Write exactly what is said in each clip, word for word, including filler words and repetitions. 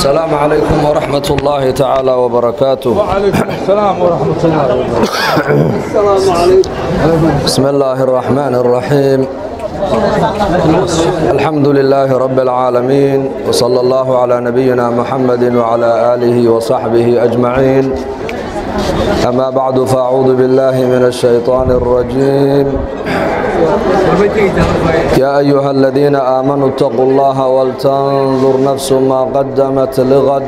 السلام عليكم ورحمة الله تعالى وبركاته. وعليكم السلام ورحمة الله وبركاته. السلام عليكم. بسم الله الرحمن الرحيم. الحمد لله رب العالمين، وصلى الله على نبينا محمد وعلى آله وصحبه أجمعين. أما بعد، فأعوذ بالله من الشيطان الرجيم. يا أيها الذين آمنوا اتقوا الله ولتنظر نفس ما قدمت لغد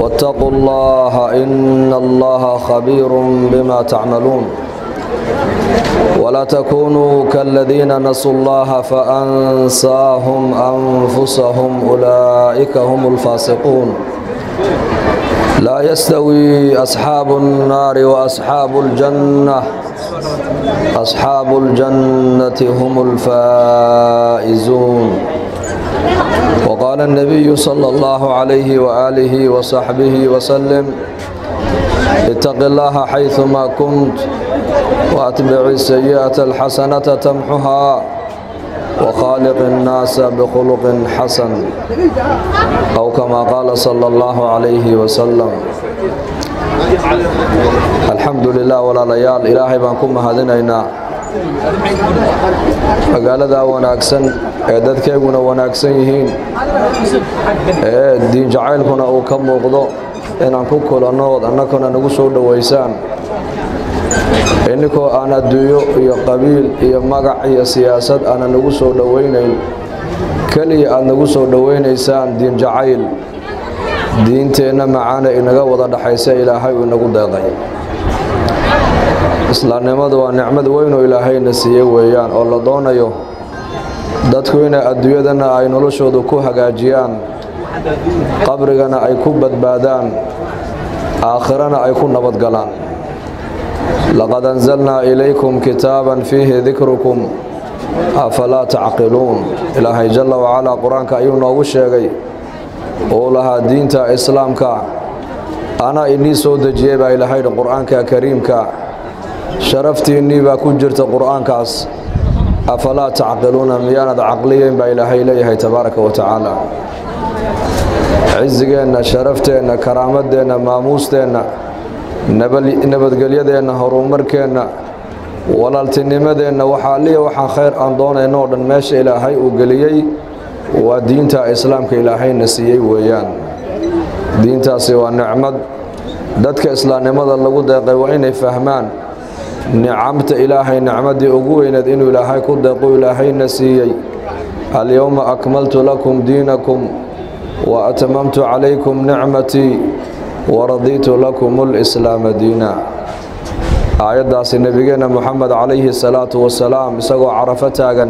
واتقوا الله إن الله خبير بما تعملون ولا تكونوا كالذين نسوا الله فأنساهم أنفسهم أولئك هم الفاسقون لا يستوي أصحاب النار وأصحاب الجنة أصحاب الجنة هم الفائزون. وقال النبي صلى الله عليه وآله وصحبه وسلم: اتق الله حيثما كنت وأتبع السيئة الحسنة تمحها وخالق الناس بخلق حسن، أو كما قال صلى الله عليه وسلم. alxamdulilah walaalayaal, ilaahay baan ku mahadinaynaa magaalada wanaagsan ee dadkeeguna wanaagsan yihiin ee diin jacaylkuna uu ka muuqdo. inaan ku kulanno annaguna nagu soo dhawaysaan inagoo aan adduunyo iyo qabiil iyo magac iyo siyaasad aan nagu soo dhawaynayn, kaliya aan nagu soo dhawaynaysaan diin jacayl diinteena macaana inaga wada dhaxaysa. ilaahay uu nagu deeqay islaamnimadu waa nicmad weyn oo ilaahayna siiyay weeyaan, oo la doonayo dadku inay adduunyadana ay noloshooda ku hagaajiyaan, qabrigana ay ku badbaadaan, aakhirana ay ku nabad galaan. laqad anzalna ilaykum kitaban fihi dhikrukum afala ta'qilun. ilaahay jalla wa ala quraanka ayuu noogu sheegay oo laha diinta islaamka ana inni soo dajiyay baa ilaahay quraanka kariimka sharaftiinni baa ku jirta quraankaas. afala ta'qiluna miyaanad aqliyan baa ilaahay leeyahay tabaaraka wa ta'ala. عزقنا شرفتنا كرامتنا ماموستنا نبدقليدنا هرومركنا ولالتنمدنا وحالي وحان خير أندونا نوردن ماشي إلهي وقليي ودينتا إسلامك إلهي نسيي ويان دينتا سوى نعمد دادك إسلام نمد اللقود داقي وإني فهمان نعمت إلهي نعمد أقوين إنو إلهي كود داقو إلهي نسيي. اليوم أكملت لكم دينكم وأتممت عليكم نعمتي ورضيت لكم الإسلام دينا. آيات سنبينا محمد عليه الصلاة والسلام سقوا عرفتاغا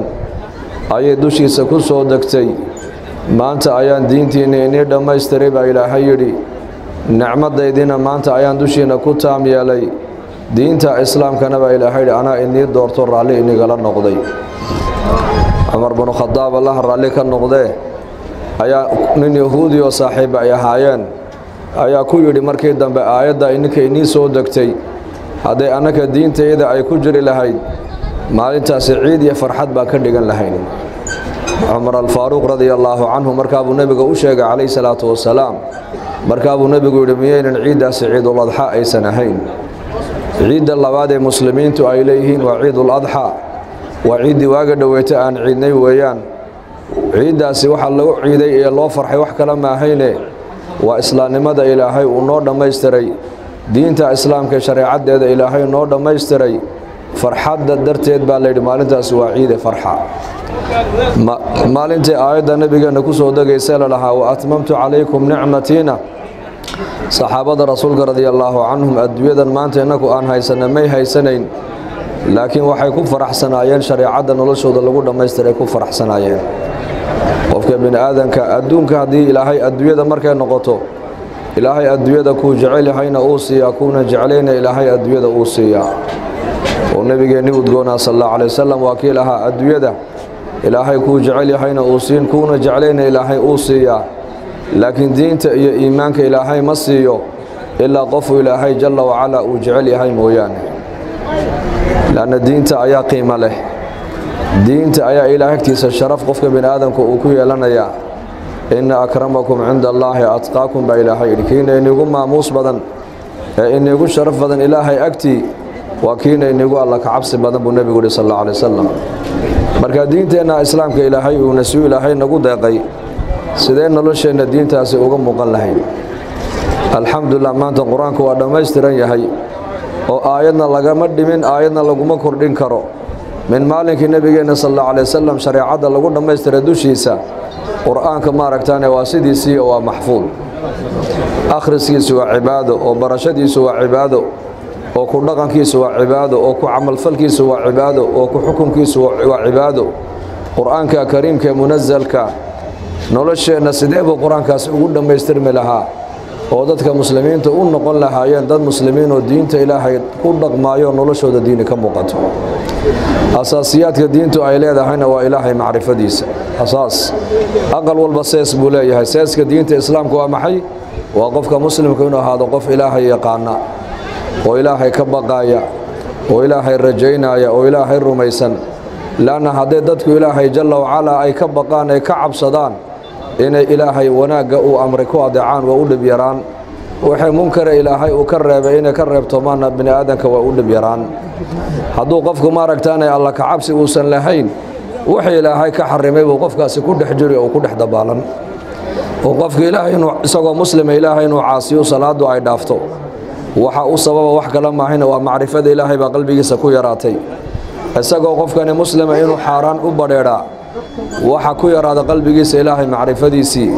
آيات دوشي سكسو دكتي ما أنت آيان دينتي نيني دم استريب إلى حيري نعمة دينا ما أنت آيان دوشي نكتام يالي دينتا إسلام كنبا إلى حيري أنا إني دورتور علي إني غلال نقضي عمر بن خطاب الله رالي كان نقضي ayaa nin yahuudi oo saaxiib ay ahaayeen ayaa ku yiri markii dambe aayada inka inii soo dagtay haday anaka diintayda ay ku jiri lahayd maalintaas ciid iyo farxad baa ka dhigan lahayn. Umar al-Faaruq radiyallahu anhu markaa uu nabiga u sheegay kaleey salaatu wasalaam, markaa uu nabigu yiri miyeen ciidaas ciidul adha aysan ahayn. ciidda labaad ee muslimiintu ay leeyihiin waa ciidul adha, waa ciidi waaga dhaweeyta aan ciidnay weeyaan. ciidaasi waxa lagu ciiday ee loo farxay wax kala ma ahayne waa islaamnimada ilaahay uu noo dhameystiray, diinta islaamka shariicadeeda ilaahay noo dhameystiray. farxadda darteed baa leeyahay maalintaas waa ciid farxa. maalinta aayada nabiga ku soo dagaysay lahaa wa atmamtu alaykum ni'matina. saxaabada rasuulka radiyallahu anhum adduuyadan maanta inagu aan haysanay may haysaneen, laakiin waxay ku faraxsanaayeen shariicada noloshooda lagu dhameystiray ku faraxsanaayeen. qofka bin aadanka adduunka hadii ilaahay adduunyada markay noqoto ilaahay adduunyada ku jecel yahayna oo siya kuna jeceleena ilaahay adduunyada oo siya. oo nabigeena udgoona sallallahu alayhi wasallam wakiilaha adduunyada ilaahay ku jecel yahayna oo siin kuna jeceleena ilaahay oo siya. laakiin diinta iyo iimaanka ilaahay ma siiyo illa qof ilaahay jalla wa ala oo jecel yahay mooyaan. laana diinta ayaa qiimo leh, diinta ayaa ilaahay agtiisa sharaf qofka bini'aadamku uu ku yeelanaya. إن أكرمكم عند الله أتقاكم بإلهي لكين إن يقوم ماموس بدن إن يقوم شرف بدن إلهي أكتي وكين إن يقوم الله كعبس بدن بالنبي صلى الله عليه وسلم مركا دينتنا إسلام كإلهي ونسيو إلهي نقود دقي سيدين نلوشي إن الدين تاسي أقوم مقلهين الحمد لله ما أنت القرآن كوادا ما يسترين يهي وآياتنا لغمد من آياتنا لغم كردين كرو من مالك النبي صلى الله عليه وسلم شريعة لغم ما يستردو شيسا قرآن كما ركتاني واسدي سي ومحفول أخرسي سوى عباده وبرشدي سوى عباده وكردقن كي سوى عباده وكعمل فلكي سوى عباده وكحكم كي سوى عباده قرآن كريم كمنزل ك نولش نسديب القرآن كسعود ما يسترمي لها ودتك مسلمين تقول نقول لها يا دد مسلمين والدين تإلهي كل دقمايو نولش ود الدين كم وقت أساسيات الدين تأيلها دهنا وإلهي معرفة ديس أساس أقل والبسيس بولاي أساس الدين تإسلام كوا محي وقف كمسلم كونه هذا قف إلهي يقعنا وإلهي كبقايا وإلهي رجينا يا وإلهي رميسن لأن هذا دتك إلهي جل وعلا أي كبقان أي كعب صدان إن إلهي وناقة وأمريكا ودعان وأول بيران وحي منكر إلهي وكرب إن كرب طمان ابن آدم وأول بيران هدو قفك ماركتاني الله كعبسي وسن لهين وحي إلهي كحرمي وقفك سكود حجري وكود حدبالا وقفك إلهي سقو مسلم إلهي نعاسي وصلاة وعي دافتو وحاو السبب وحك لما هنا ومعرفة إلهي بقلبي سكو يراتي سقو قفك مسلم إنه حاران وبريرا waxa ku yaraada qalbigiisa ilaahay macrifadiisi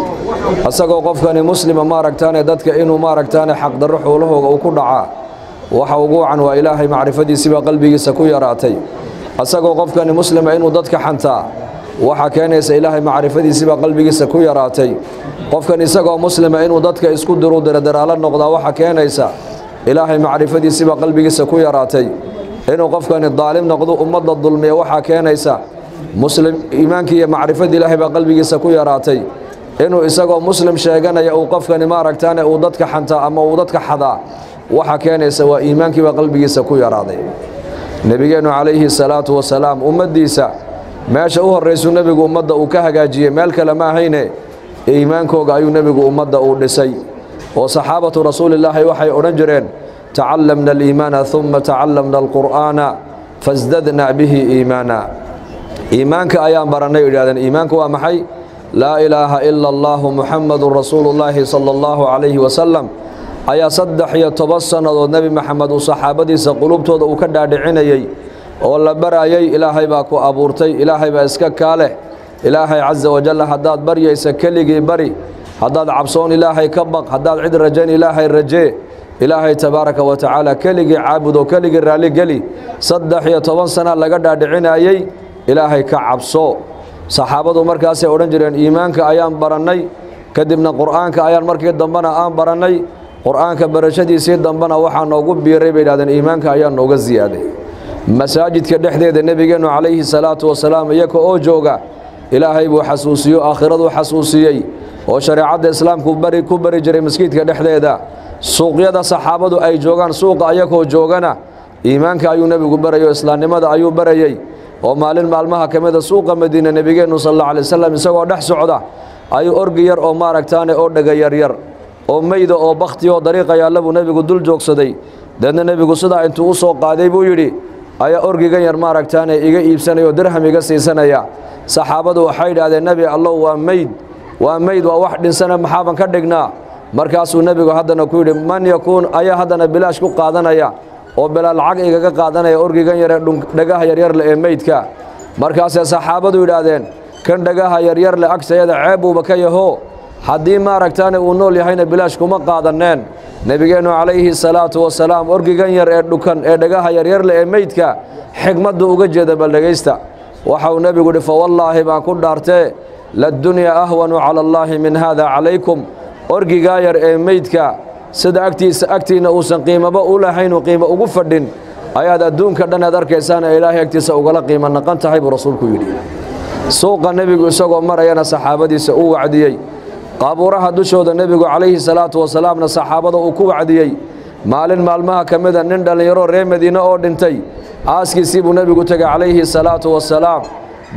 asagoo qofkani muslima ma aragtaan dadka inuu ma aragtaan xaq darro xoolahooga uu ku dhaca waxa ugu aan waa ilaahay macrifadiisi ba qalbigiisa ku yaraatay asagoo qofkani muslima inuu dadka xanta waxa keenaysa ilaahay macrifadiisi ba qalbigiisa ku yaraatay qofkani isagoo muslima inuu dadka isku diro dardarala noqdo waxa keenaysa ilaahay macrifadiisi ba qalbigiisa ku yaraatay inuu qofkani daalim noqdo ummadda dulmiye waxa keenaysa مسلم إيمانك يا معرفة الله بقلبك سكوي راتي إنه إسقى مسلم شاجنا يوقفك نمارك تاني وضدك حنت أما وضدك حدا وحكاني سوى إيمانك بقلبك سكوي راتي نبينا عليه الصلاة والسلام أمديسا ما شاءه الرئيس النبي أمدا وكهجا جي مالك لما هينه إيمانك وجاي النبي أمدا ودسي وصحابة رسول الله وحي أنجرين تعلمنا الإيمان ثم تعلمنا القرآن فازددنا به إيمانا إيمانك أيام برناي ولادن إيمانك وامحي لا إله إلا الله محمد رسول الله صلى الله عليه وسلم أيا صدح يتبصن النبي محمد وصحابته سقلوب تود وكدا دعيني ولا براي إلهي باكو أبورتي إلهي باسكك عليه إلهي عز وجل حداد بري يسكلي بري حداد عبصون إلهي كبق حداد عد رجين إلهي الرجي إلهي تبارك وتعالى كلي عابد وكلي رالي قلي صدح يتبصن لقدا دعيني إلهي كعبسو صحابة مركز أورنجرين إيمانك أيام برناي كدبنا قرآنك أيام مركز دمنا أيام برناي قرآنك برشدي سيد دمنا وحنا نوجب بيربي لدن إيمانك أيام نوجز زيادة مساجد كدحدة النبي جنوا عليه الصلاة والسلام يكو أوجوجا إلهي بحسوسية آخرة وحسوسية وشريعة الإسلام كبري كبري جري مسجد كدحدة دا سوق يدا صحابة أي جوجان سوق أيكو جوجانا إيمانك أيام النبي كبري وإسلام ما دا أيو بري ومالين مالمها كمدة سوق مدينة نبينا صلى الله عليه وسلم يسوع دحس عدا أي أرجير أو مارك تاني أو دجير ير أو ميد أو بختي أو طريقة يالله نبي قدول جوك صدي لأن نبي قصدا أنت وسوق قاعد يبويري أي أرجير مارك تاني إيجا يبسنا يدرهم إيجا سيسنا يا صحابة وحيد هذا النبي الله وميد وميد وواحد سنة محابا كدقنا مركز النبي وهذا كوير من يكون أي هذا بلاش كوك قادنا يا وبلا العقل إيجا قادنا يا أرجير ير دجاه ير ير لأميد كا مركز الصحابة ولادين كان دجاه ير ير لأكثر هذا عيب وبكيه هو حدي ما ركتاني ونول يحين بلاش كم قادنا نبينا عليه الصلاة والسلام أرجير ير ير دكان دجاه ير ير لأميد كا حكمة دوجة بالدجيستا وحاو نبي قل فوالله ما كنت أرتى للدنيا أهون على الله من هذا عليكم أرجير ير أميد كا sida agtiisa agtiina uu san qiimaba u lahayn qiimo ugu fadhin ayaad adduunka dhan aad arkaysana ilaahay agtiisa uga la qiimo naqan tahay buu rasuulku yiri suuqa nabiga isagoo marayna saxaabadiisa uu wacdiyay qaaburaha dushooda nabiga kaleeyhi salaatu wasalaamna saxaabada uu ku wacdiyay maalin maalmaha kamid ah nin dhalinyaro reer Madiina oo dhintay aaskiisii buu nabigu tagay kaleeyhi salaatu wasalaam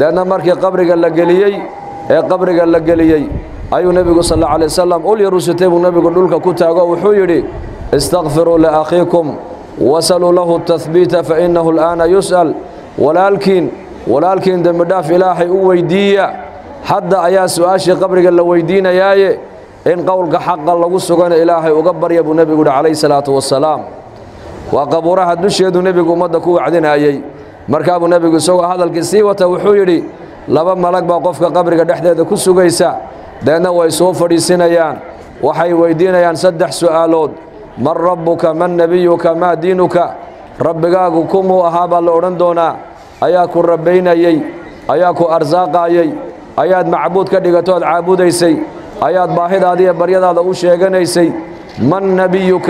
dadna markii qabriga la galiyay ee qabriga la galiyay أي نبي صلى الله عليه وسلم قل يا رسولتي النبي قل لك كتاغا وحيري استغفروا لأخيكم وسلوا له التثبيت فإنه الآن يسأل ولكن ولكن دم داف إلهي ويديا حد أيا سؤاشي قبرك اللي ويدينا ياي إن قولك حق الله وسقنا إلهي وقبر يا أبو نبي عليه الصلاة والسلام وقبرها دشيد نبي ومدك وعدنا ياي مركب نبي سوى هذا الكسي وتوحيري لبا ملك بقفك قبرك دحدة كسوجيسا دانا ويسوف ريسينيان وحي ويدينيان سدح سؤالود من ربك من نبيك ما دينك ربكاكو كمو أهابا لورندونا أياكو ربينا يي أياكو أرزاقا يي أياد معبود كدقتود عابودا يسي أياد باهد هذه بريضا دوشيغن يسي من نبيك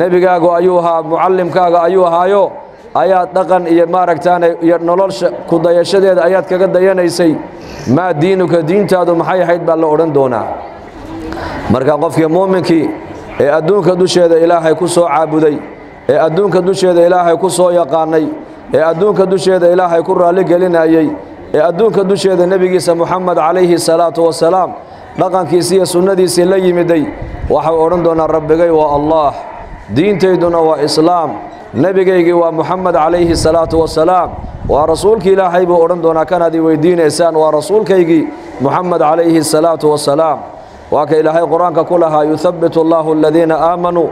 نبيكاكو أيوها معلمكاكو أيوها يو أياد دقن يماركتان يرنولش كدايشدد أياد كدايان يسي ما دينك دينتادو محاي حيد باللورندونا مركا قفك مؤمنكي ee adduunka dusheeda ilaahay ku soo caabuday ee adduunka dusheeda ilaahay ku soo yaqaanay ee adduunka dusheeda ilaahay ku raali gelinayay ee adduunka dusheeda nabigiisa Muhammad alayhi salaatu wa salaam dhaqankiisa iyo sunnadiisa la yimiday waxa uu oran doonaa rabbigay waa Allah diintayduna waa islaam nabigaygi waa Muhammad alayhi salaatu wa salaam wa rasuulki ilaahay buu oran doonaa kanadi weydiinaysaan waa rasuulkaygi Muhammad alayhi salaatu wa salaam وكا إلهي قرآنك كلها يثبت الله الذين آمنوا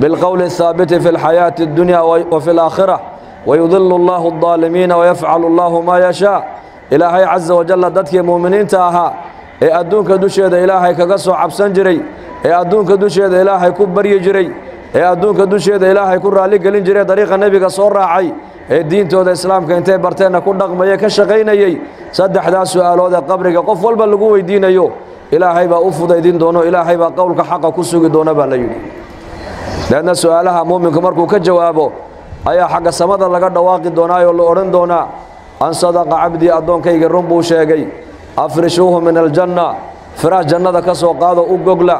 بالقول الثابت في الحياة الدنيا وفي الآخرة ويضل الله الظالمين ويفعل الله ما يشاء إلهي عز وجل دتك مؤمنين تاها إي أدونك دوشيد إلهي كقصو عبسان جري إي أدونك دوشيد إلهي كبر يجري إي أدونك دوشيد إلهي كرالي قلن جري طريق النبي كصور راعي إي دين تود إسلام كنتي برتين كل رقم يكشقين يي صدح دا سؤال وذا قبرك قف والبلقوي دين يو إلهي با أفضى دين دونه إلهي با قولك حقا كسوك دونه بالليل لأن سؤالها مؤمن كمركو كجوابه أيا حق السماد لقد دواقي دونا يولو أرن دونا أن صدق عبدي أدون كي يقرن بوشيقي أفرشوه من الجنة فراش جنة كسو قادو أقوغلا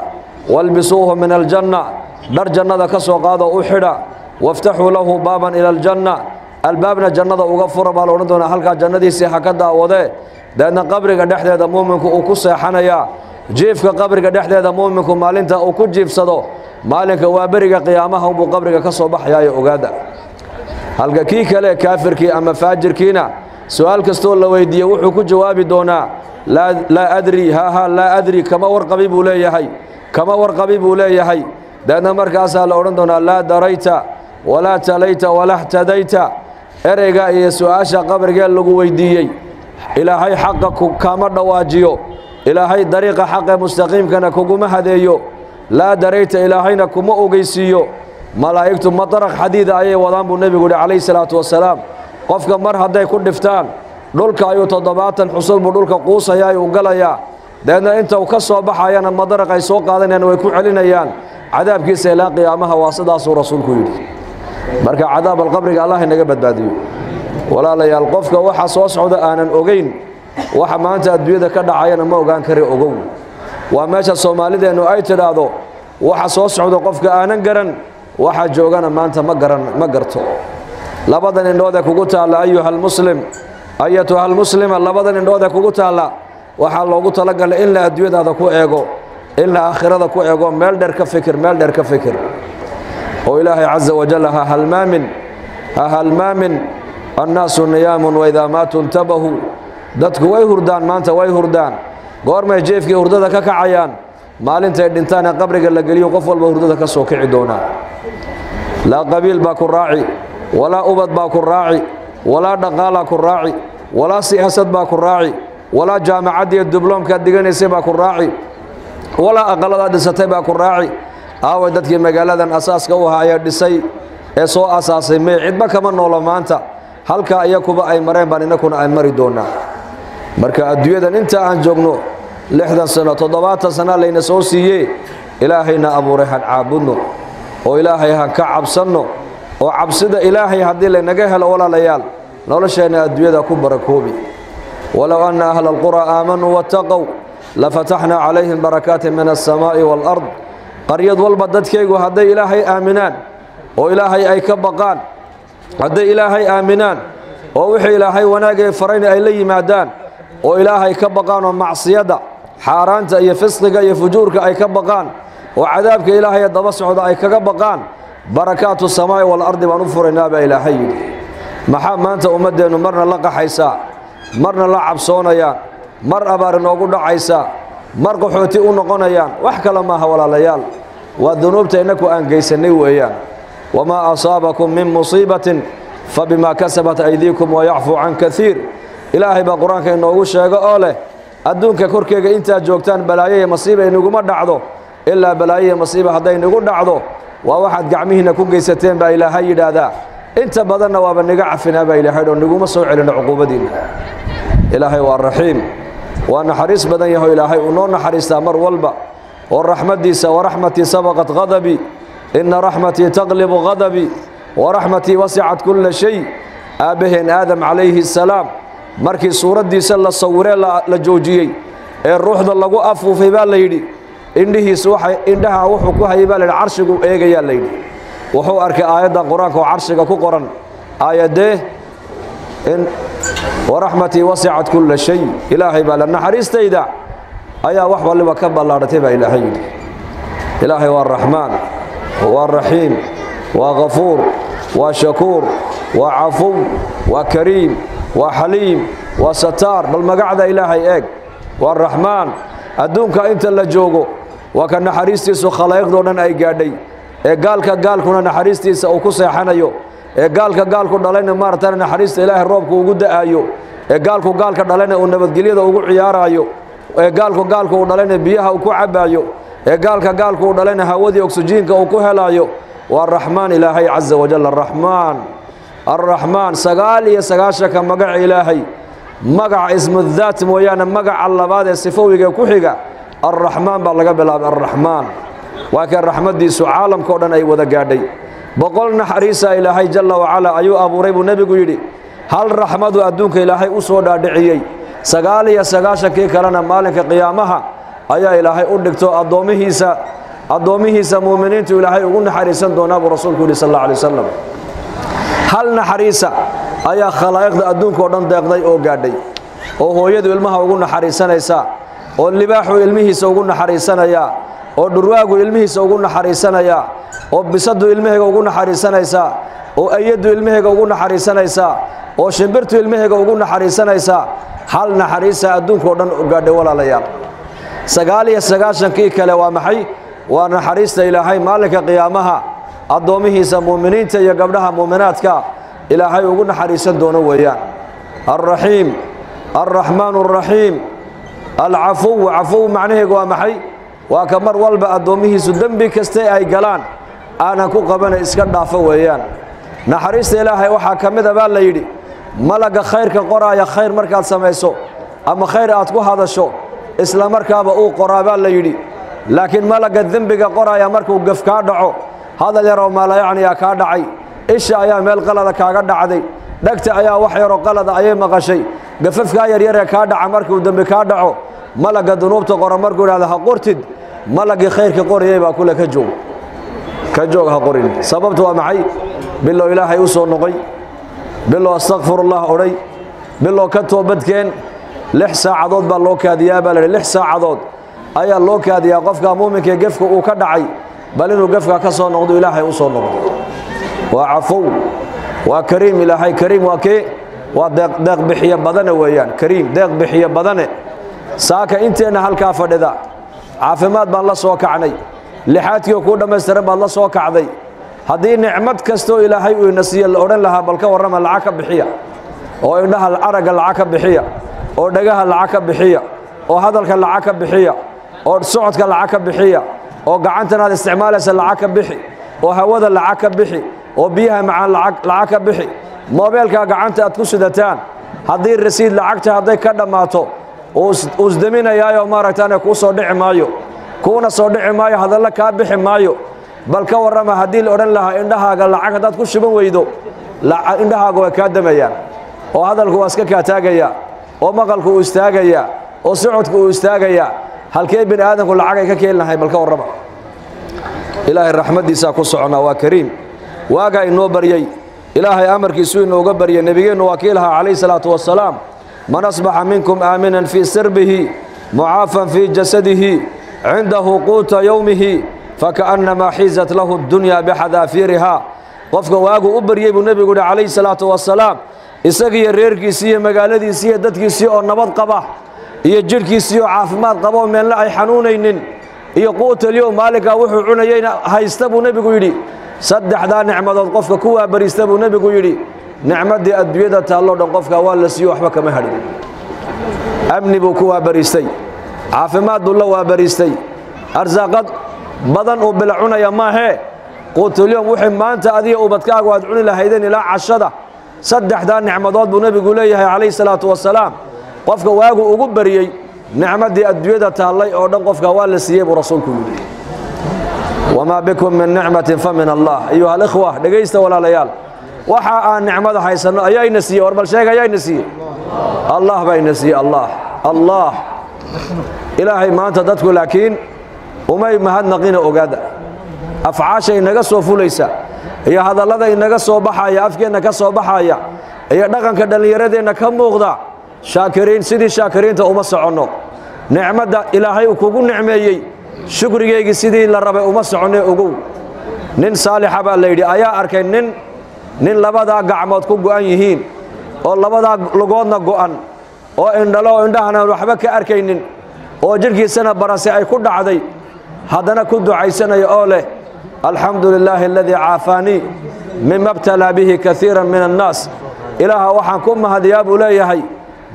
والبسوه من الجنة در جنة كسو قادو أحدا وافتحوا له بابا إلى الجنة البابنا جنة أغفر بالأرن دونا حلقا جنة سيحكدا وده لأن قبرك دحدة دا مؤمنك أكسا حنايا جيفك قبرك دحدة دا مؤمنك مالنتا أكو جيف صدو مالك وابرك قيامها وقبرك كسو بحيا يا أغادا هلقا كيكا لي كافر كي أما فاجر كينا سؤال كستول لويدي وحو كو جوابي دونا لا, لا أدري ها ها لا أدري كما ورقبي بولي يحي كما ورقبي بولي يحي لأن مركزها لأورندونا لا دريت ولا تليت ولا احتديت إريقا يسواشا قبرك اللقو ويديي إلهي حقك كما دواجيو إلهي طريق حق مستقيم كان كوما هديو لا دريت إلهينا كما أوغيسيو ملائكة مطرق حديد أي وضام النبي عليه الصلاة والسلام قفك مرها دا يكون دفتان دولك أيو تضباطا حصول بدولك قوسا يا وقليا لأن أنت وكسوا بحايانا مطرق أي سوق هذا ويكون علينا عذاب كيس لا قيامها وصداس رسولك يدي بركة عذاب القبر الله نقبت باديو ولا لا يلقفك وحصوص عدا أنا أوجين وحما أنت أدبيدك كذا عينا ما وجان كري أوجو وماشى الصومالي ده إنه أي تلاذو وحصوص عدا قفك أنا جرن وح جوجنا ما أنت ما جرن ما جرتو لبدن إنه ده كوجت على أيها المسلم أيتها المسلمة لبدن إنه ده كوجت على وحلا وجت على قال إلا أدبيد هذا كو أجو إلا آخر هذا كو أجو مالدر كفكر مالدر كفكر وإلهي عز وجل هل ما من هل ما من الناس نيام وإذا ماتوا انتبهوا دتك ويهردان ما أنت ويهردان قور ما يجيفك هرددك كعيان مال أنت يدنتان قبرك اللي قليو قفل بهرددك سوكي عدونا لا قبيل باكو راعي ولا أبد باكو راعي ولا دقالاكو راعي ولا سياسات باكو راعي ولا جامعة دي الدبلوم كدقاني سيباكو راعي ولا أقلال دي ستيباكو راعي أو دتك مقالا أساس قوها يدسي إسو أساسي مي عدبا كمان نولا ما أنت halka ayakuba ay mareen baan inakuna aan mari doonaa marka adduunyadan inta aan joogno lixdan sano toddobaatan sano layna soo siiyay ilaahayna abuuray had caabudno oo ilaahay ha ka cabsano oo cabsida ilaahay hadii la naga helo walaalayaal nolosheena adduunyada ku barakoobi walaw anna ahla alqura aamanu wattaqaw la fatahna alayhim barakatin min as-samaa'i wal ard qaryad walba dadkaygu haday ilaahay aaminaan oo ilaahay ay ka baqaan haddii ilaahay aaminaan oo wixii ilaahay wanaagay farayna ay la yimaadaan oo ilaahay ka baqaan oo macsiyada حارانتا اي فسقا اي فجوركا اي كبقان وعذابك إلهي الدبسعود اي كبقان بركات السماء والأرض ونفر النابع إلهي محا مانتا أمدين مرنا لقا حيسا مرنا لعب صونيا مر أبار نوغودا عيسا مر قحوتي ونقونيا وحكا لما هولا ليال والذنوب تينكو أنقيسني وإيان وما أصابكم من مصيبة فبما كسبت أيديكم ويعفو عن كثير إلهي بقرانك إنه شاقا أوله أدونك كوركيك إنت جوكتان بلاية مصيبة إنه ما دعضه إلا بلاية مصيبة هذا إنه دعضه وواحد قعميه نكون جيستين بإلهي هذا أنت بدلنا وابنك عفنا بإلهي إنه ما سوء لنا عقوبة دين إلهي والرحيم وأنا حريص بدن يهو إلهي ونون حريص تامر والبا والرحمة ديسا ورحمتي سبقت غضبي إن رحمتي تغلب غضبي ورحمتي وسعت كل شيء آبهن آدم عليه السلام مركي صورة ديسا لصورين لجوجيي الروح دا لغو أفو في بال ليدي إنه سوحي إنها وحكوها يبال العرش إيجا ليدي وحو أركي آيات دا قرانك وعرشك كقران آيات ديه إن ورحمتي وسعت كل شيء إلهي بالنا حريست إذا أيا وحب اللي وكب الله رتب إلهي إلهي والرحمن والرحيم وغفور وشكور وعفو وكريم وحليم وستار بالمقعد إلهي إيك والرحمن أدونك أنت اللي جوجو وكان حريستي سو خلايق دون أي قادي قالك قالك أنا حريستي سأكسي حنيو قالك قالك دلنا مرتنا حريست إله الرب وجود أيو قالك قالك دلنا ونبت جليد وجود عيار أيو قالك قالك دلنا بيها وكعب أيو قالك قالك دلنا هودي أكسجين كوكهل أيو والرحمن إلهي عز وجل الرحمن الرحمن سقالي سقاشك مقع إلهي مقع اسم الذات مويانا مقع على بعض السفوي كوحجة الرحمن بالله قبل الرحمن وكان الرحمة دي سعالم كورنا أي وذا قادي بقولنا حريصة إلهي جل وعلا أيو أبو ريب النبي قيدي هل رحمة أدونك إلهي أسودا دعيي سقالي سقاشك كرنا مالك قيامها أيا إلهي أدك تو أدومه سا أدومه سا مؤمنين تو إلهي أقولنا حريصا دون أبو رسولك صلى الله عليه وسلم هل نحريصة أيا خلايق أدونك ودن دقضي أو قادي أو هو يدو علمها أقولنا حريصا إيسا أو اللباح علمه سا أقولنا حريصا إيا أو درواق علمه سا أقولنا حريصا إيا oo bisadu ilmahayga ugu naxariisanaysa oo ayadu ilmahayga ugu naxariisanaysa oo shimbirtu ilmahayga ugu naxariisanaysa hal naxariisa adduunka oo dhan u gaadhay walaalayaal sagaal iyo sagaashan kii kale waa maxay waa naxariista ilaahay maalinka qiyaamaha adoomihiisa muuminiinta iyo gabdhaha muuminaadka ilaahay ugu naxariisan doono weeyaan arrahiim arrahmaan arrahiim alcafu afu macnaheedu waa maxay waa kamar walba adoomihiisu dambi kasta ay galaan أنا كو قبنا إسكان دافع ويان نحريست إلهي وحكمي دبال ليدي ملقى خير كقرى يا خير مركب سميسو أما خير أتكو هذا شو إسلام مركب أو قرى بال ليدي لكن ملقى الذنب كقرى يا مركب قف كادعو هذا يرى ما لا يعني يا كادعي إيش يا مال قلدا كادع ذي دكت يا وحي رقلدا أي مقشي قفف كاير يرى كادع مركب ذنب كادعو ملقى ذنوب تقرى مركب هذا قرتد ملقى خير كقرى يبقى كلك جو كجوج هقولين سببتها معي بالله إلهي يوسف النقي بالله استغفر الله أوري بالله كتو بدكين لحسا عضود بالله كاديا بل لحسا عضود أي الله كاديا قفك مومك يقفك وكدعي بل إنه قفك كسر نقد إلهي يوسف النقي وعفو وكريم إلهي كريم وكي ودق دق بحية بدنه ويان كريم دق بحية بدنه ساك أنت أنا هالكافر ذا عافمات بالله سوك عني لحاتي يكون دمستر بالله سو كعدي هذه نعمت كستو إلهي ونسي الأورن لها بلكا ورم العقب بحية أو إنها العرق العقب بحية أو دقها العقب بحية أو هذلك العقب بحية أو سعدك العقب بحية أو قعنتنا الاستعمال العقب بحي أو هوذا العقب بحي أو بيها مع العقب بحي موبيلك قعنت أتكسدتان هذه الرسيد لعقتها هذه كدماتو وزدمين يا يوم رتانا كوسو نعمايو كون صدق ماي هذا لك أبيح مايو بل كورة ما هديل أورن لها إنها قال عقدات كل شيء بويدو لا إنها قوي كادم يا وهذا الكواسك كاتاجيا ومقال كوستاجيا وسعود كوستاجيا هل كيف بين آدم كل عقد ككيلنا هاي بل كورة إله الرحمة دي ساقص عنا وكريم واقع إنه بريء إله أمر كيسوي إنه جبري النبيين وكيلها عليه الصلاة والسلام من أصبح منكم آمنا في سربه معافا في جسده عنده قوت يومه فكأنما حيزت له الدنيا بحذافيرها. qofka waagu u bariyay buu nabigu عليه الصلاه والسلام isagii reerkiisii iyo magaaladiisii iyo dadkiisii oo nabad qaba iyo jirkiisii oo caafimaad qaba oo meel ay xanuunaynin iyo quwta liyo maaliga wuxuu cunayeen haysta buu nabigu yiri saddexda nicmadood qofka ku waa barista buu nabigu yiri nicmadii adduunyada taalo dhan qofka waa la siiyo waxba kama hadhin amni buu ku waa baristay caafimaad buu la waa baristay arsaaqad badan oo bil cunaya ma aha qootuliyum wixii maanta adiga ubadkaagu aad cuni lahaydeen ila cashada saddexda nicmadood buu nabigu leeyahay عليه الصلاه والسلام qofka waagu ugu bariyay nicmadii adduunyada taalay oo dhan qofka waa la siiyay buu rasuulku yiri wama bikum min ni'matin famin Allah ayuha al-ikhwa dhageysta walaalayal waxa aan nicmada haysano ayayna siiyay war bal sheegayayna siiyay Allah bayna siiyay Allah Allah ilaahay maanta dadku laakiin umay mahadnaqina ogaada afcaashay naga soo fulaysa iyo hadallada inaga soo baxaya afkeena ka soo baxaya iyo dhaqanka dhalinyaradeenna ka muuqda shaakiriin sidii shaakiriinta uma socono nicmada ilaahay uu kugu nicmeeyay shukrigeeyga sidii la rabay uma soconay ugu nin saalixa baa leeydi ayaa arkay nin nin labada gacmood ku go'an yihiin oo labada lugoodna go'an oo indhalo indhahana waxba ka arkaynin oo jirkiisana barasi ay ku dhacday hadana ku ducaysanayo oo leh الحمد لله الذي عافاني مما ابتلى به كثيرا من الناس إله وحكم هذا أبو ليهي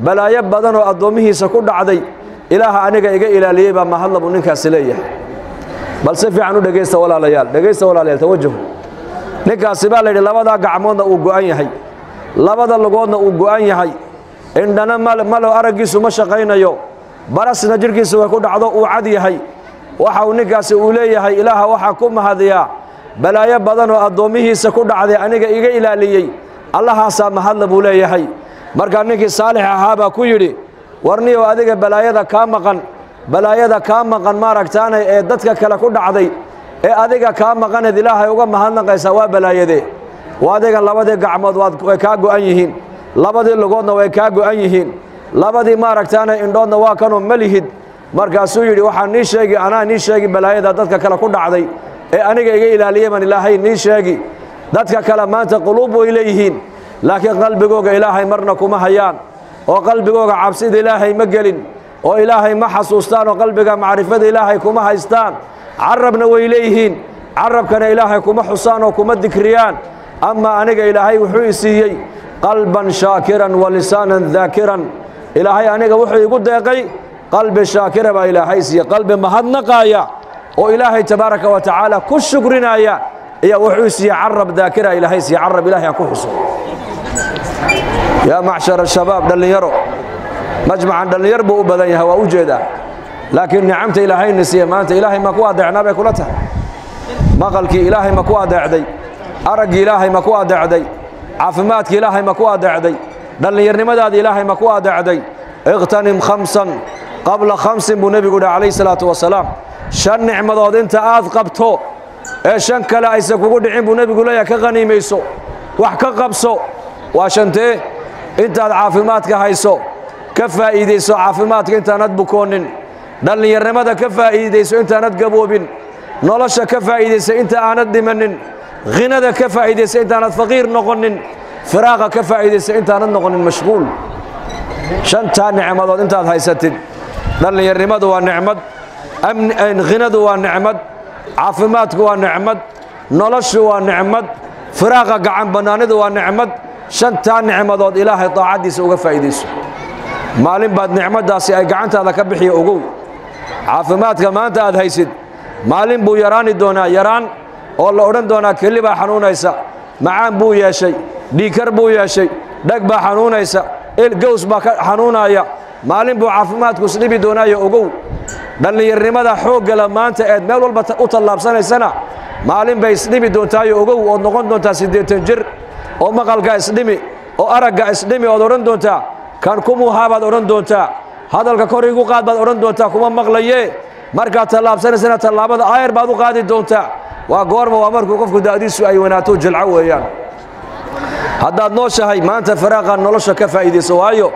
بلا يبدن أدومه سكود عدي إله أنك إلى ليبا ما هلا بنك سليه بل سفي عنه دقيس ولا ليال دقيس ولا ليال توجه نك سبال لا بد قعمون وجوان يهي لا بد لقون وجوان يهي عندنا مال ماله أرجي سما شقينا يو برس نجرك سكود عدو وعدي يهي waxauu ninkaasi u leeyahay ilaaha waxa ku mahadiya balaayo badan oo adoomihiisa ku dhacday aniga iga ilaaliyay allahaasaa mahadla buu leeyahay marka ninkii saalix ahaa baa ku yiri warniyo adiga balaayada ka maqan balaayada ka maqan maaragtaanay ee dadka kale ku dhacday ee adiga ka maqan ilaahay uga mahadnaqaysa waa balaayade waadiga labada gacmood waad ka go'an yihiin labada lugoodna way ka go'an yihiin labadii maaragtaanay indhoodna waa kanu malihid markaasuu yiri waxa ni sheegi ana ni sheegi balaayada dadka kala ku dhacday ee aniga iga ilaaliyay man ilaahay ni sheegi dadka kala maanta quluubu ilayhiin laakiin qalbigooga ilaahay marna kuma hayaan oo qalbigooga cabsida ilaahay ma galin oo ilaahay ma xasuustaan oo qalbiga macrifada ilaahay kuma haystaan carabna way ilayhiin carabkana ilaahay kuma xusaan oo kuma dikriyaan amma aniga ilaahay wuxuu i siiyay qalban shaakiran wa lisaanan dhaakiran ilaahay aniga wuxuu igu deeqay قلب شاكر با إلهي سي قلب مهنقايا او إلهي تبارك وتعالى كل شكرنا يا يا وحوسي عرب ذاكرة إلهي سي عرب إلهي أكو حسن يا معشر الشباب دليرو مجمعا دليربو بدنيها ووجدا لكن نعمت إلهي نسي ما أنت إلهي ماكو أدعنا بكلتها مقلك إلهي ماكو أدعدي أرق إلهي ماكو أدعدي عفماتك إلهي ماكو أدعدي دليرني مداد إلهي ماكو أدعدي اغتنم خمسا قبل خمس بنبينا عليه الصلاة والسلام شن نعمض أنت أذقبته شن كلا يسكون نعم بنبينا يا كغني ميسو وحك قبسو وعشان تي أنت عافماتك هيسو كفا إيدي سو عافماتك أنت ندبكونن دلني الرمادة كفا إيدي سو أنت ندجبوبن نلاش كفا إيدي سو أنت أند منن غندا كفا إيدي سو أنت فقير نغنن فراغ كفا إيدي سو أنت نغنن مشغول شن تاني نعمض أنت هيستين دلني يرمد ونعمد أمن غند ونعمد عافمات ونعمد نلش ونعمد فراغ قعن بناند ونعمد شنتا نعمد إلهي طاعدي سوق فايديس مالين بعد نعمد داسي أي قعنت هذا كبحي أقول عافمات كما أنت هذا هيسد مالين بو يراني دونا يران والله أورن دونا كل با حنون يسا معان بو يا شيء ديكر بو يا شيء دق با حنون يسا الجوز با حنون يا maalin buu caafimaadku isdhibi doonaayo ogow dhalinyarnimada xoog la maanta aad meel walba u talaabsanaysana maalin bay isdhibi doontaayo ogow oo noqon doonta siddeetan jir oo maqalka isdhimi oo aragga isdhimi oo oran doonta kan kumu haabaad oran doonta hadalka korigu qaad baad oran doonta kuma maqlaye marka talaabsanaysana talaabada ayar baad u qaadi doonta waa goorma waa markuu qofku daadiisu ay wanaato jilca weeyaan hadaad nooshahay maanta faraaqa nolosha ka faa'iideyso waayo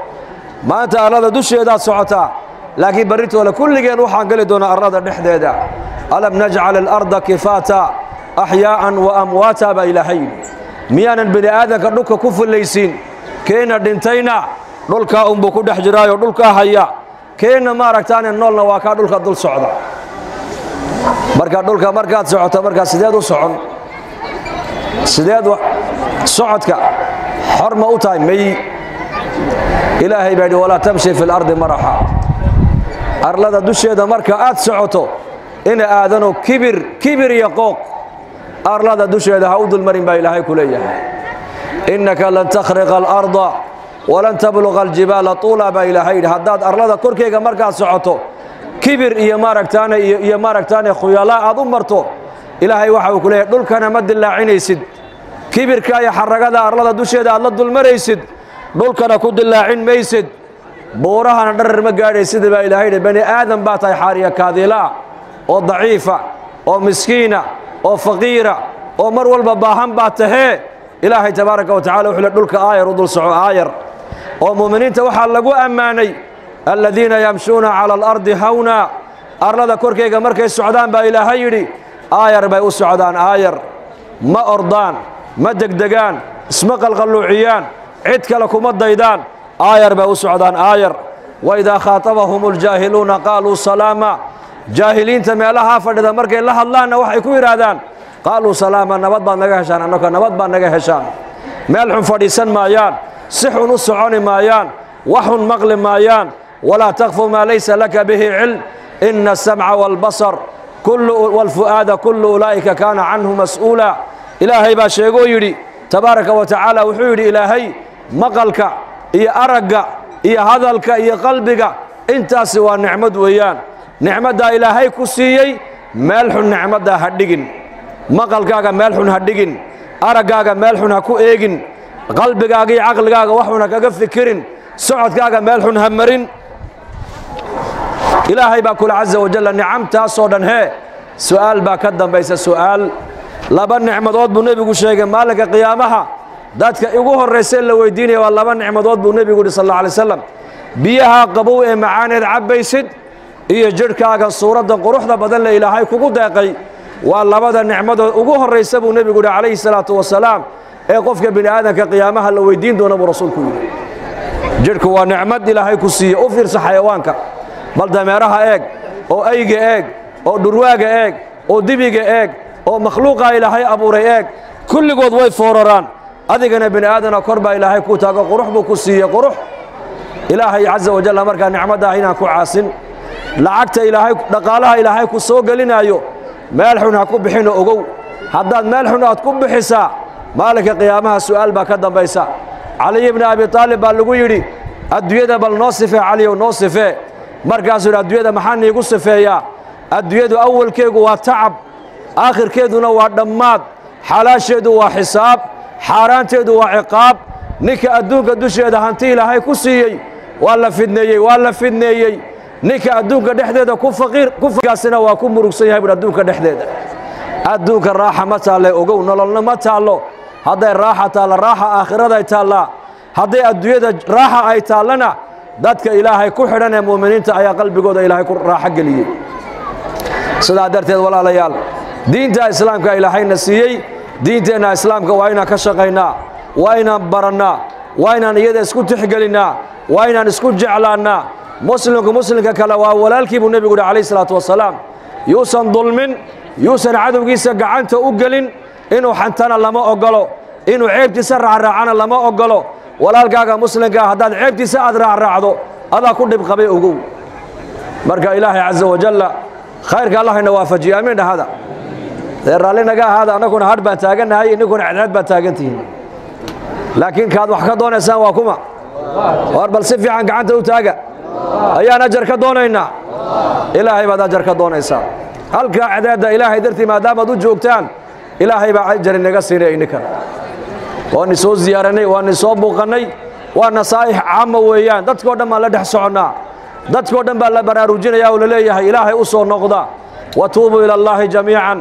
maanta alada dusheeda socota لكن بريت ولا كل جن وحن قل دون الأرض نحديدا ألم نجعل الأرض كفاتا أحياء وأمواتا بإلهين ميانا بالآذى كنوك كفر ليسين كينا دنتينا نلقى أم بكود حجراي ونلقى هيا كينا ما ركتان النول نواكا نلقى دول صعدا مركا نلقى مركا صعدا مركا سداد وصعد سداد صعد كا حرم أوتاي مي إلهي بعد ولا تمشي في الأرض مرحا أرلدا دوشي دا مركا آت صعدو إن آذنو كبر كبر يقوق أرلدا دوشي دا هود المرين با إلهي كليا إنك لن تخرق الأرض ولن تبلغ الجبال طولا با إلهي هداد أرلدا كركيغا مركا صعدو كبر إيا مارك تاني إيا مارك تاني خيالا أظن مرتو إلهي وحاو كليا دول كان مد الله عينيسد كبر كايا حرقادا أرلدا دوشي دا الله دول مريسد دول كان كود الله عين ميسد بورها ندرر مقاري سيدي با إلهي بني آدم باتاي حارية كاذلا أو ضعيفة أو مسكينة أو فقيرة أو مروى الباباهم باتهي إلهي تبارك وتعالى وحلت لك آير ودل سعو آير أو مؤمنين توحل لقوا أماني الذين يمشون على الأرض هونا أرلد كوركيغا مركي السعودان با إلهي آير باي السعودان آير ما أردان ما دقدقان اسمق الغلوعيان عدك لكم الضيدان آير باي السعودان آير وإذا خاطبهم الجاهلون قالوا سلاما جاهلين تميلها فدد مركي الله الله أنه وحي كويرادان قالوا سلاما نبات بان نغهشان أنك نبات بان نغهشان مالحن فريسان مايان سح نص عون مايان وحن مغل مايان ولا تخف ما ليس لك به علم إن السمع والبصر كل والفؤاد كل أولئك كان عنه مسؤولا إلهي باشيغو يري تبارك وتعالى وحيري إلهي مقلك إيا أرقا إيا هذلك إيا قلبك إنت سوى نعمد ويان نعمدا إلهي كسيي مالح نعمدا هدقن مقلقاقا مالح هدقن أرقاقا مالح هكو إيقن قلبقاقي عقلقاقا وحونا كفكرن سعودقاقا مالح همرن إلهي باكل عز وجل نعمتا صودا هي سؤال باكدن بيس السؤال لابا نعمدود بنبي قشيقا مالك قيامها دادك إيقوه الرسال لويديني واللابا نعمدود بنبي قولي صلى الله عليه وسلم بيها قبوئي معاني العبيسد iyo jirkaaga suurada quruxda badan la ilaahay kugu deeqay waa labada nicmado ugu horeysa buu nabigu rasuulullaahi salaatu wasalaam ee qofka bini'aadanka qiyaamaha la weydiin doona buu rasuulku yiri jirku waa nicmad ilaahay ku siiyo u fiirso xayawaanka bal dameeraha eeg oo ayga eeg oo dhurwaaga eeg oo dibiga eeg oo makhluuqa ilaahay abuuray eeg kulligood way fooraraan adigana bini'aadana korba ilaahay ku taago quruux buu ku siiyo quruux ilaahay azza wa jalla marka nicmadaha ina ku caasin لعقت إلهي دقالها إلهي كسوق لنا يو مالحون هكوب بحين أقو حداد مالحون هتكوب بحسا مالك قيامها سؤال بكذا بيسا علي بن أبي طالب بالقويري الدويدة بالناصفة علي وناصفة مركز الدويدة محني قصفة يا الدويدة أول كيدو وتعب آخر كيدو ودمات حلاشيدو وحساب حارانتيدو وعقاب نك أدوك الدوشي دهنتي لهي كسي ولا فدني ولا فدني نيكا أدوكا دحديدا كو فقير كو فقاسنا وكو مرقصي هاي أدوكا دحديدا أدوكا الراحة ما تالا أوغو نولنا ما تالا هذا الراحة تالا راحة آخرة تالا هذا الدويدا راحة أي تالنا ذاتك إلهي كو حرنا مؤمنين تايا قلبي قود إلهي كو راحة قليل سلا درتيد ولا ليال دين تا إسلامك إلهي نسيي دين تانا إسلامك وأين كشقينا وأين برنا وأين يد اسكو تحقلنا وأين اسكو جعلنا مسلمك مسلمك كلا وولالك ابو النبي عليه الصلاة والسلام يوسن ظلم يوسن عدو قيسا قعنت أقل إنو حنتنا لما أقلو إنو عيب تسرع الرعانا لما أقلو ولالكاكا مسلمك هداد عيب تسرع الرعانا هذا كله بقبيع أقو مركا إلهي عز وجل خيرك الله نوافجي أمين هذا ذرالينا هذا أنا كون هاد باتاقن هاي إنو كون عداد باتاقنتين لكن كاد وحكدون إنسان واكما واربال سفي عن قعنت أتاقا أيانا جركا دونينا إلهي بدا جركا دونيسا هل كاعداد إلهي درتي ما دام دو جوكتان إلهي بعجر النقصيني إنك وأني سو زيارني وأني سو بوغني ونصائح عامة ويان دتكو دم لا دحسونا دتكو دم لا براروجين يا ولليه إلهي أسو نقضا وتوبوا إلى الله جميعا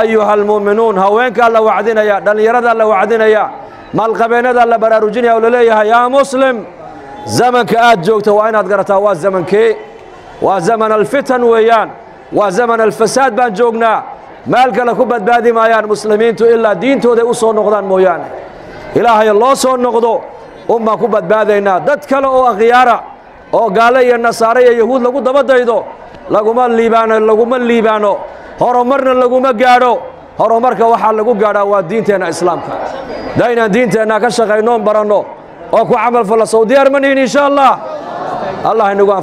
أيها المؤمنون هوينك الله وعدنا يا دليرد الله وعدنا يا مالقبين الله براروجين يا ولليه يا مسلم زمنك آت جوجته وأين أتقرأتها واز زمنك وزمن الفتن ويان وزمن الفساد بان جوغنا مالك لكبت بادي مايان مسلمين تو إلا دين تو دي أسو نغضان مويان إلهي الله سو نغضو أما كبت بادينا دتكلا أو أغيارا أو غالي النصاري يهود لكو دبدا يدو لكو ما الليبان لكو ما الليبانو هرو مرنا لكو ما قارو هرو مركا وحا لكو قارا ودين تينا إسلام داينا دين تينا كشغينون برانو أو كو عمل فلا سعودية أرمنين إن شاء الله الله ينقوان.